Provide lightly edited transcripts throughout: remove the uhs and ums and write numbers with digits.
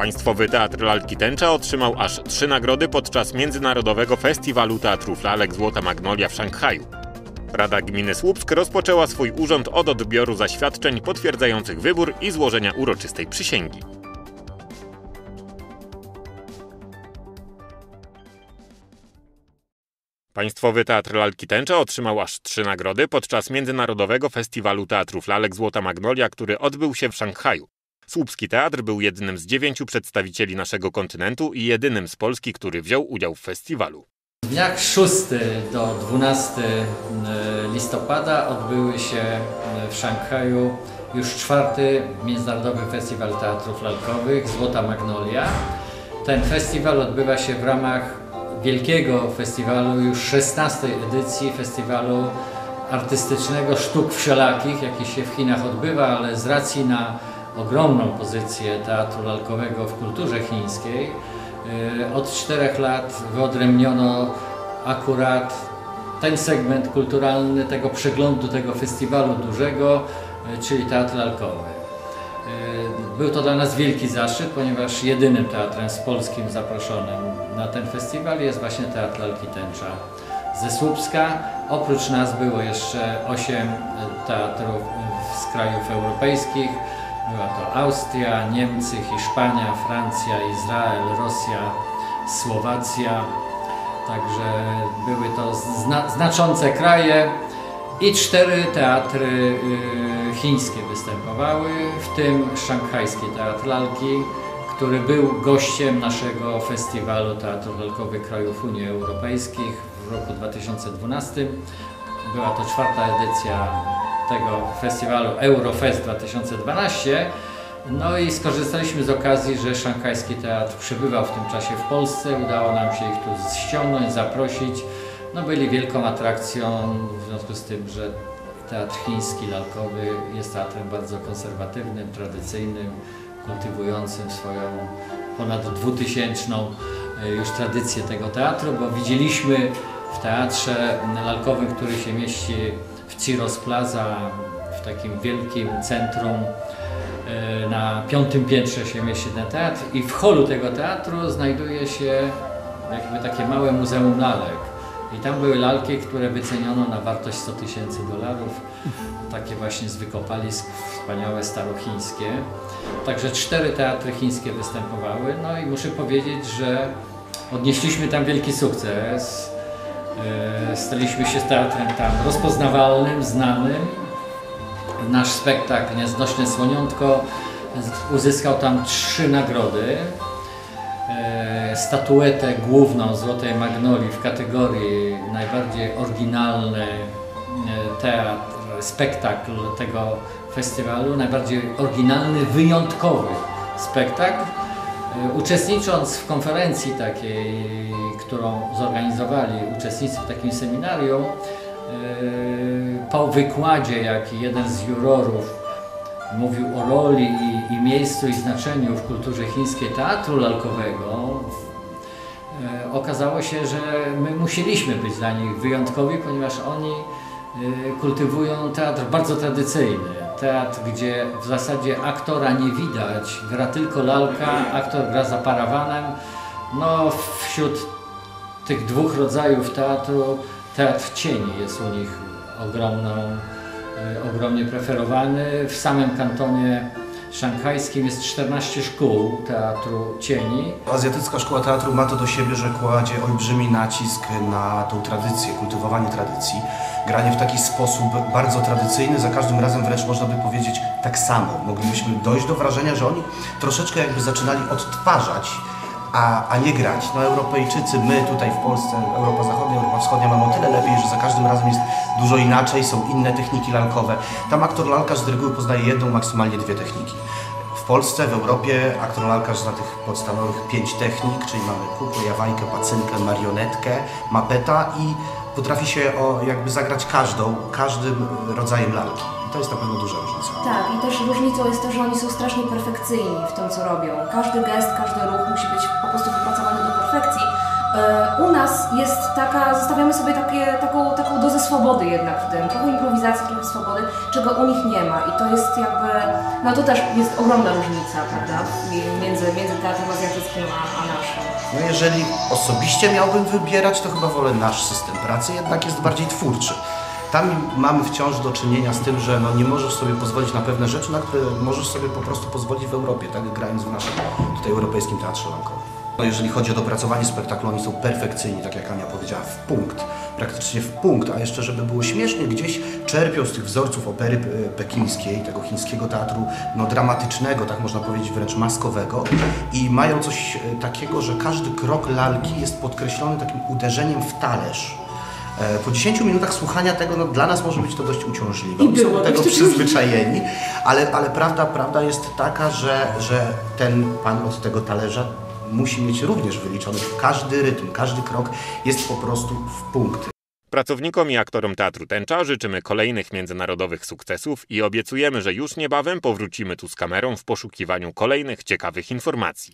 Państwowy Teatr Lalki Tęcza otrzymał aż 3 nagrody podczas Międzynarodowego Festiwalu Teatrów Lalek Złota Magnolia w Szanghaju. Rada Gminy Słupsk rozpoczęła swój urząd od odbioru zaświadczeń potwierdzających wybór i złożenia uroczystej przysięgi. Państwowy Teatr Lalki Tęcza otrzymał aż 3 nagrody podczas Międzynarodowego Festiwalu Teatrów Lalek Złota Magnolia, który odbył się w Szanghaju. Słupski Teatr był jednym z 9 przedstawicieli naszego kontynentu i jedynym z Polski, który wziął udział w festiwalu. W dniach 6 do 12 listopada odbyły się w Szanghaju już 4. Międzynarodowy Festiwal Teatrów Lalkowych Złota Magnolia. Ten festiwal odbywa się w ramach wielkiego festiwalu, już 16. edycji festiwalu artystycznego sztuk wszelakich, jaki się w Chinach odbywa, ale z racji na ogromną pozycję teatru lalkowego w kulturze chińskiej od 4 lat wyodrębniono akurat ten segment kulturalny tego przeglądu, tego festiwalu dużego, czyli teatr lalkowy. Był to dla nas wielki zaszczyt, ponieważ jedynym teatrem z Polskim zaproszonym na ten festiwal jest właśnie Teatr Lalki Tęcza ze Słupska. Oprócz nas było jeszcze 8 teatrów z krajów europejskich. Była to Austria, Niemcy, Hiszpania, Francja, Izrael, Rosja, Słowacja. Także były to znaczące kraje. I 4 teatry chińskie występowały, w tym szanghajski Teatr Lalki, który był gościem naszego festiwalu teatrów lalkowych krajów Unii Europejskiej w roku 2012. Była to 4. edycja tego festiwalu Eurofest 2012. No i skorzystaliśmy z okazji, że szanghajski teatr przebywał w tym czasie w Polsce. Udało nam się ich tu ściągnąć, zaprosić. No byli wielką atrakcją, w związku z tym, że teatr chiński lalkowy jest teatrem bardzo konserwatywnym, tradycyjnym, kultywującym swoją ponad 2000-tą już tradycję tego teatru, bo widzieliśmy w teatrze lalkowym, który się mieści w Ciros Plaza, w takim wielkim centrum, na 5. piętrze się mieści ten teatr i w holu tego teatru znajduje się jakby takie małe muzeum lalek. I tam były lalki, które wyceniono na wartość $100 000, takie właśnie z wykopalisk wspaniałe starochińskie. Także 4 teatry chińskie występowały, no i muszę powiedzieć, że odnieśliśmy tam wielki sukces. Staliśmy się teatrem tam rozpoznawalnym, znanym. Nasz spektakl Nieznośne Słoniątko uzyskał tam 3 nagrody. Statuetę główną Złotej Magnolii w kategorii najbardziej oryginalny teatr, spektakl tego festiwalu, najbardziej oryginalny, wyjątkowy spektakl. Uczestnicząc w konferencji takiej, którą zorganizowali uczestnicy w takim seminarium, po wykładzie, jaki jeden z jurorów mówił o roli i miejscu i znaczeniu w kulturze chińskiej teatru lalkowego, okazało się, że my musieliśmy być dla nich wyjątkowi, ponieważ oni kultywują teatr bardzo tradycyjny. Teatr, gdzie w zasadzie aktora nie widać, gra tylko lalka, aktor gra za parawanem. No, wśród tych 2 rodzajów teatru, teatr cieni jest u nich ogromnie preferowany. W samym kantonie szanghajskim jest 14 szkół teatru cieni. Azjatycka szkoła teatru ma to do siebie, że kładzie olbrzymi nacisk na tą tradycję, kultywowanie tradycji. Granie w taki sposób bardzo tradycyjny, za każdym razem wręcz można by powiedzieć tak samo. Moglibyśmy dojść do wrażenia, że oni troszeczkę jakby zaczynali odtwarzać, a nie grać. No Europejczycy, my tutaj w Polsce, Europa Zachodnia, Europa Wschodnia mamy o tyle lepiej, że za każdym razem jest dużo inaczej, są inne techniki lalkowe. Tam aktor lalkarz z reguły poznaje jedną, maksymalnie 2 techniki. W Polsce, w Europie aktor lalkarz zna tych podstawowych 5 technik, czyli mamy kukłę, jawajkę, pacynkę, marionetkę, mapeta i potrafi się jakby zagrać każdym rodzajem lalki. I to jest na pewno duża różnica. Tak, i też różnicą jest to, że oni są strasznie perfekcyjni w tym, co robią. Każdy gest, każdy ruch musi być po prostu wypracowany do perfekcji, U nas jest taka, zostawiamy sobie taką dozę swobody jednak w tym, trochę improwizacji, trochę swobody, czego u nich nie ma i to jest jakby, no to też jest ogromna różnica, prawda, między teatrem azjatyckim a naszym. No jeżeli osobiście miałbym wybierać, to chyba wolę nasz system pracy, jednak jest bardziej twórczy. Tam mamy wciąż do czynienia z tym, że no nie możesz sobie pozwolić na pewne rzeczy, na które możesz sobie po prostu pozwolić w Europie, tak, grając w naszym tutaj europejskim teatrze lalkowym. No jeżeli chodzi o dopracowanie spektaklu, oni są perfekcyjni, tak jak Ania powiedziała, w punkt, praktycznie w punkt, a jeszcze żeby było śmiesznie, gdzieś czerpią z tych wzorców opery pekińskiej, tego chińskiego teatru, no dramatycznego, tak można powiedzieć, wręcz maskowego i mają coś takiego, że każdy krok lalki jest podkreślony takim uderzeniem w talerz. Po 10 minutach słuchania tego, no, dla nas może być to dość uciążliwe, my są do tego przyzwyczajeni, ale prawda jest taka, że ten pan od tego talerza musi mieć również wyliczony każdy rytm, każdy krok jest po prostu w punkt. Pracownikom i aktorom Teatru Tęcza życzymy kolejnych międzynarodowych sukcesów i obiecujemy, że już niebawem powrócimy tu z kamerą w poszukiwaniu kolejnych ciekawych informacji.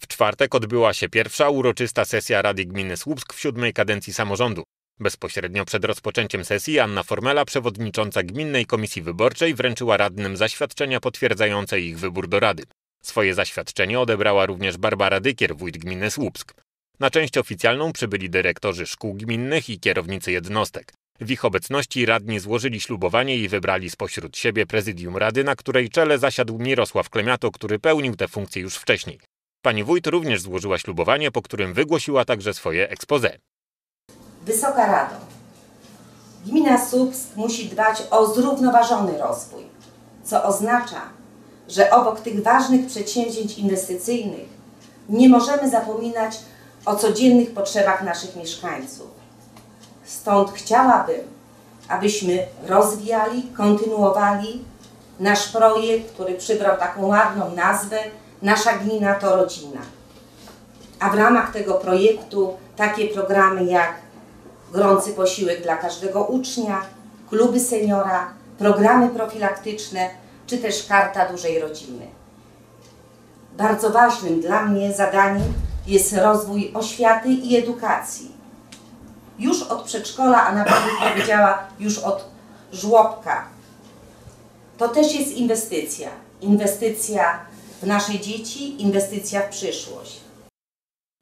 W czwartek odbyła się pierwsza uroczysta sesja Rady Gminy Słupsk w 7. kadencji samorządu. Bezpośrednio przed rozpoczęciem sesji Anna Formela, przewodnicząca Gminnej Komisji Wyborczej, wręczyła radnym zaświadczenia potwierdzające ich wybór do Rady. Swoje zaświadczenie odebrała również Barbara Dykier, wójt gminy Słupsk. Na część oficjalną przybyli dyrektorzy szkół gminnych i kierownicy jednostek. W ich obecności radni złożyli ślubowanie i wybrali spośród siebie prezydium Rady, na której czele zasiadł Mirosław Klemiatu, który pełnił tę funkcję już wcześniej. Pani wójt również złożyła ślubowanie, po którym wygłosiła także swoje exposé. Wysoka Rado, gmina Słupsk musi dbać o zrównoważony rozwój, co oznacza, że obok tych ważnych przedsięwzięć inwestycyjnych nie możemy zapominać o codziennych potrzebach naszych mieszkańców. Stąd chciałabym, abyśmy rozwijali, kontynuowali nasz projekt, który przybrał taką ładną nazwę Nasza Gmina to Rodzina. A w ramach tego projektu takie programy jak gorący posiłek dla każdego ucznia, kluby seniora, programy profilaktyczne, czy też karta dużej rodziny. Bardzo ważnym dla mnie zadaniem jest rozwój oświaty i edukacji. Już od przedszkola, a nawet bym powiedziała już od żłobka. To też jest inwestycja. Inwestycja w nasze dzieci, inwestycja w przyszłość.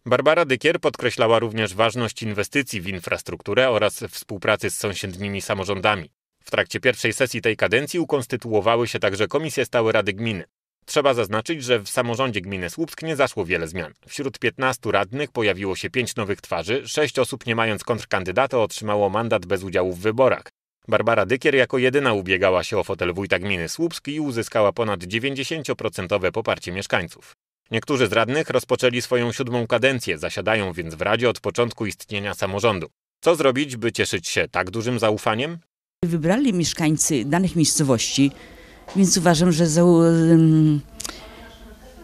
Barbara Dykier podkreślała również ważność inwestycji w infrastrukturę oraz współpracy z sąsiednimi samorządami. W trakcie pierwszej sesji tej kadencji ukonstytuowały się także komisje stałe Rady Gminy. Trzeba zaznaczyć, że w samorządzie gminy Słupsk nie zaszło wiele zmian. Wśród 15 radnych pojawiło się 5 nowych twarzy, 6 osób nie mając kontrkandydata otrzymało mandat bez udziału w wyborach. Barbara Dykier jako jedyna ubiegała się o fotel wójta gminy Słupsk i uzyskała ponad 90% poparcie mieszkańców. Niektórzy z radnych rozpoczęli swoją 7. kadencję, zasiadają więc w Radzie od początku istnienia samorządu. Co zrobić, by cieszyć się tak dużym zaufaniem? Wybrali mieszkańcy danych miejscowości, więc uważam, że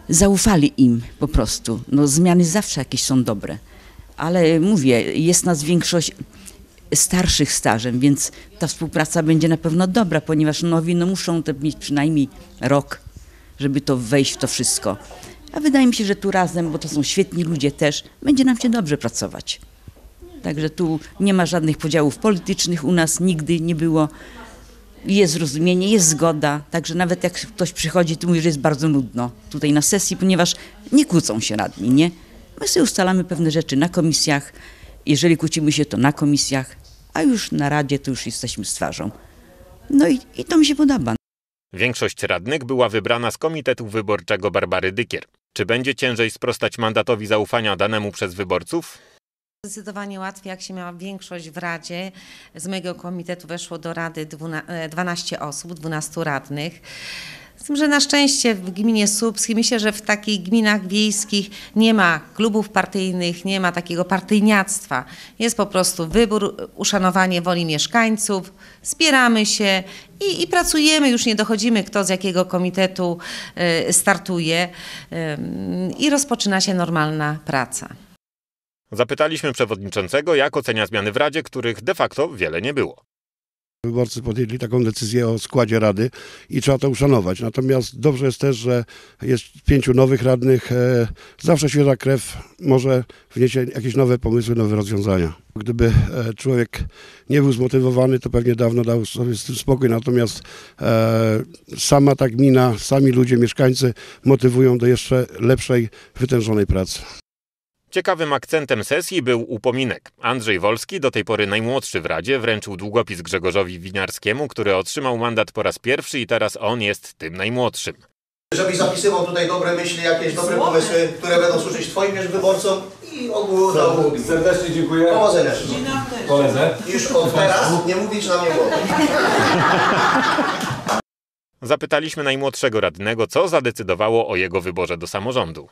zaufali im po prostu. No, zmiany zawsze jakieś są dobre, ale mówię, jest nas większość starszych stażem, więc ta współpraca będzie na pewno dobra, ponieważ nowi no, muszą mieć przynajmniej rok, żeby to wejść w to wszystko. A wydaje mi się, że tu razem, bo to są świetni ludzie też, będzie nam się dobrze pracować. Także tu nie ma żadnych podziałów politycznych, u nas nigdy nie było. Jest zrozumienie, jest zgoda, także nawet jak ktoś przychodzi, to mówi, że jest bardzo nudno tutaj na sesji, ponieważ nie kłócą się radni, nie? My sobie ustalamy pewne rzeczy na komisjach, jeżeli kłócimy się, to na komisjach, a już na Radzie to już jesteśmy z twarzą. No i to mi się podoba. Większość radnych była wybrana z komitetu wyborczego Barbary Dykier. Czy będzie ciężej sprostać mandatowi zaufania danemu przez wyborców? Zdecydowanie łatwiej, jak się miała większość w Radzie. Z mojego komitetu weszło do Rady 12 osób, 12 radnych. Z tym, że na szczęście w gminie Słupsk, myślę, że w takich gminach wiejskich nie ma klubów partyjnych, nie ma takiego partyjniactwa. Jest po prostu wybór, uszanowanie woli mieszkańców, spieramy się i pracujemy, już nie dochodzimy kto z jakiego komitetu startuje i rozpoczyna się normalna praca. Zapytaliśmy przewodniczącego, jak ocenia zmiany w Radzie, których de facto wiele nie było. Wyborcy podjęli taką decyzję o składzie rady i trzeba to uszanować. Natomiast dobrze jest też, że jest 5 nowych radnych. Zawsze świeża krew może wniesie jakieś nowe pomysły, nowe rozwiązania. Gdyby człowiek nie był zmotywowany, to pewnie dawno dał sobie z tym spokój. Natomiast sama ta gmina, sami ludzie, mieszkańcy motywują do jeszcze lepszej, wytężonej pracy. Ciekawym akcentem sesji był upominek. Andrzej Wolski, do tej pory najmłodszy w Radzie, wręczył długopis Grzegorzowi Winiarskiemu, który otrzymał mandat po raz pierwszy i teraz on jest tym najmłodszym. Żebyś zapisywał tutaj dobre myśli, jakieś dobre pomysły, które będą służyć Twoim wyborcom i ogółu do ogółu. Serdecznie dziękuję. Powodzenia. Powodzenia. Już od teraz nie mówić na mnie głowy. Zapytaliśmy najmłodszego radnego, co zadecydowało o jego wyborze do samorządu.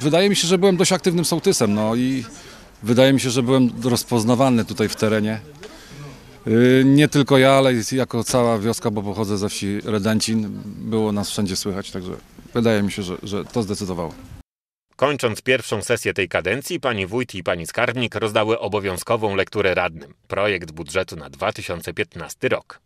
Wydaje mi się, że byłem dość aktywnym sołtysem, no i wydaje mi się, że byłem rozpoznawalny tutaj w terenie. Nie tylko ja, ale jako cała wioska, bo pochodzę ze wsi Redencin, było nas wszędzie słychać, także wydaje mi się, że to zdecydowało. Kończąc pierwszą sesję tej kadencji, pani wójt i pani skarbnik rozdały obowiązkową lekturę radnym. Projekt budżetu na 2015 rok.